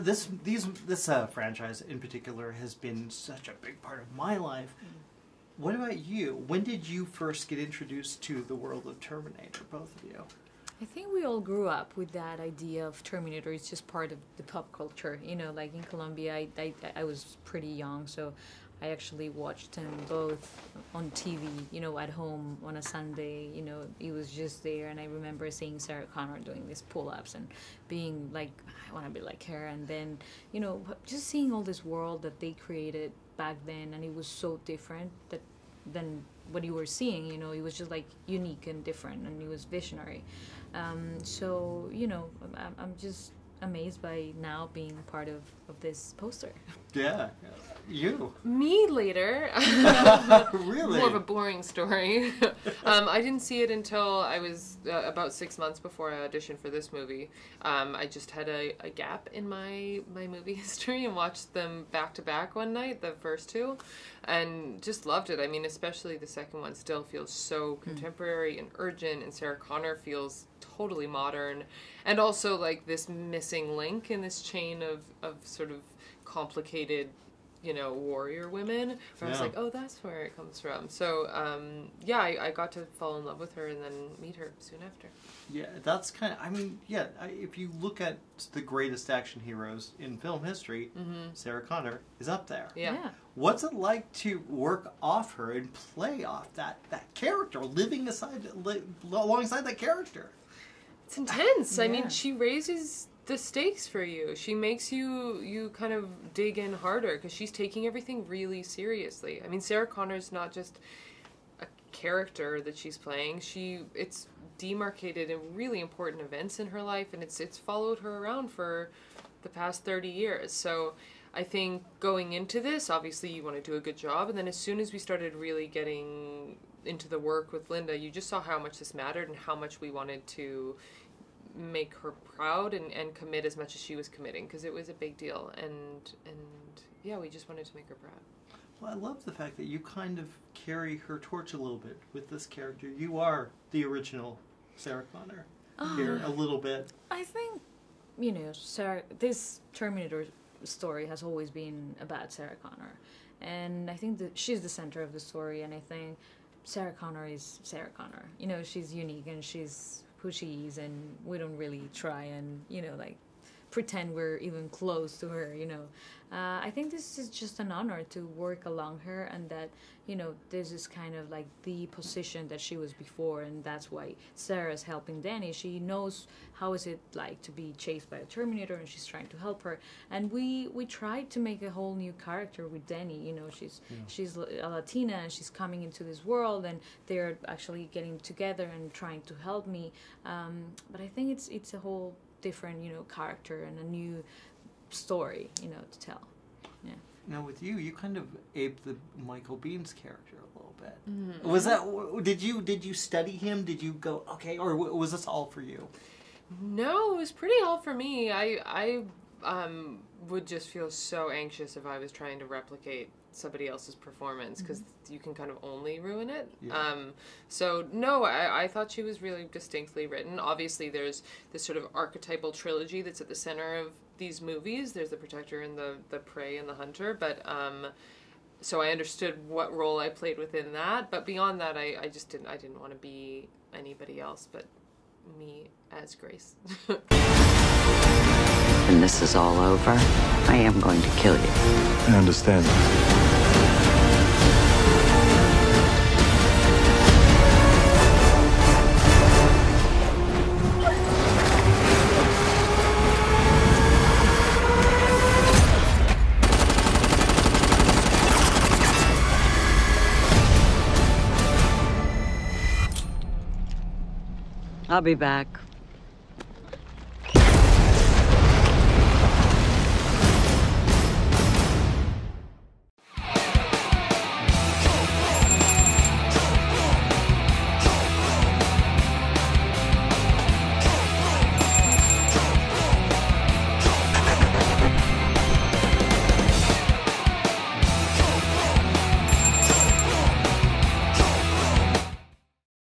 This franchise in particular has been such a big part of my life. What about you? When did you first get introduced to the world of Terminator, both of you? I think we all grew up with that idea of Terminator. It's just part of the pop culture. You know, like in Colombia, I was pretty young, so I actually watched them both on TV, you know, at home on a Sunday, you know, it was just there. And I remember seeing Sarah Connor doing these pull-ups and being like, I want to be like her. And then, you know, just seeing all this world that they created back then, and it was so different than what you were seeing, you know, it was just like unique and different, and it was visionary. So, you know, I'm just amazed by now being part of this poster. Yeah, you. Me later. Really? More of a boring story. I didn't see it until I was about 6 months before I auditioned for this movie. I just had a gap in my movie history and watched them back to back one night, the first two, and just loved it. I mean, especially the second one still feels so contemporary and urgent, and Sarah Connor feels totally modern, and also like this missing link in this chain of sort of complicated, you know, warrior women. Where yeah. I was like, oh, that's where it comes from. So yeah, I got to fall in love with her and then meet her soon after. Yeah, that's kind of, I mean, yeah, if you look at the greatest action heroes in film history, Sarah Connor is up there. Yeah. What's it like to work off her and play off that character, living alongside that character? It's intense. Yeah. I mean, she raises the stakes for you. She makes you kind of dig in harder because she's taking everything really seriously. I mean, Sarah Connor's not just a character that she's playing. It's demarcated in really important events in her life, and it's followed her around for the past 30 years. So I think going into this, obviously you want to do a good job, and then as soon as we started really getting into the work with Linda, you just saw how much this mattered and how much we wanted to make her proud and commit as much as she was committing, because it was a big deal, and yeah, we just wanted to make her proud. Well, I love the fact that you kind of carry her torch a little bit with this character. You are the original Sarah Connor here a little bit. I think, you know, this Terminator story has always been about Sarah Connor, and I think that she's the center of the story, and I think Sarah Connor is Sarah Connor. You know, she's unique and she's who she is, and we don't really try and, you know, like pretend we're even close to her, you know. I think this is just an honor to work along her, and that, you know, this is kind of like the position that she was before, and that's why Sarah's helping Danny. She knows how is it like to be chased by a Terminator, and she's trying to help her. And we tried to make a whole new character with Danny, you know, she's a Latina, and she's coming into this world, and they're actually getting together and trying to help me. But I think it's a whole different, you know, character and a new story, you know, to tell. Yeah. Now with you kind of aped the Michael Bihn's character a little bit. Was that, did you study him? Did you go, okay, or was this all for you? No, it was pretty all for me. I would just feel so anxious if I was trying to replicate somebody else's performance, because you can kind of only ruin it. Yeah. So no, I thought she was really distinctly written. Obviously there's this sort of archetypal trilogy that's at the center of these movies. There's the protector and the prey and the hunter, but so I understood what role I played within that, but beyond that I just didn't want to be anybody else but me as Grace. When this is all over, I am going to kill you. I understand. I'll be back.